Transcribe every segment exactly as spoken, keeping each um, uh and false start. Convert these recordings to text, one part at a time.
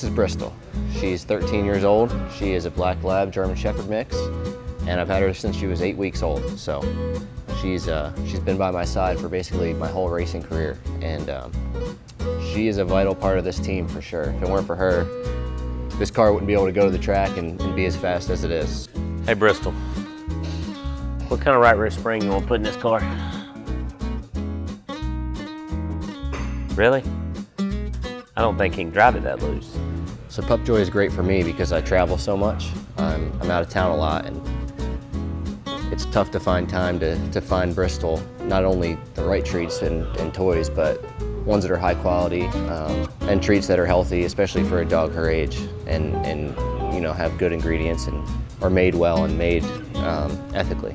This is Bristol. She's thirteen years old. She is a black lab German Shepherd mix, and I've had her since she was eight weeks old. So she's uh, she's been by my side for basically my whole racing career, and um, she is a vital part of this team for sure. If it weren't for her, this car wouldn't be able to go to the track and, and be as fast as it is. Hey Bristol, what kind of right rear spring you want to put in this car? Really? I don't think he can drive it that loose. So PupJoy is great for me because I travel so much. I'm, I'm out of town a lot, and it's tough to find time to, to find Bristol, not only the right treats and, and toys, but ones that are high quality um, and treats that are healthy, especially for a dog her age, and, and you know, have good ingredients and are made well and made um, ethically.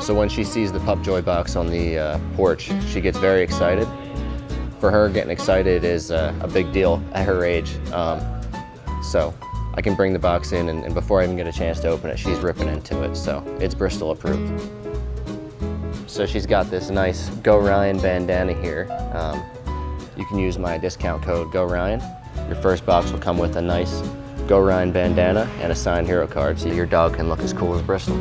So when she sees the PupJoy box on the uh, porch, she gets very excited. For her, getting excited is uh, a big deal at her age. Um, so I can bring the box in, and, and before I even get a chance to open it, she's ripping into it. So it's Bristol approved. So she's got this nice Go Ryan bandana here. Um, you can use my discount code Go Ryan. Your first box will come with a nice Go Ryan bandana and a signed hero card, so your dog can look as cool as Bristol.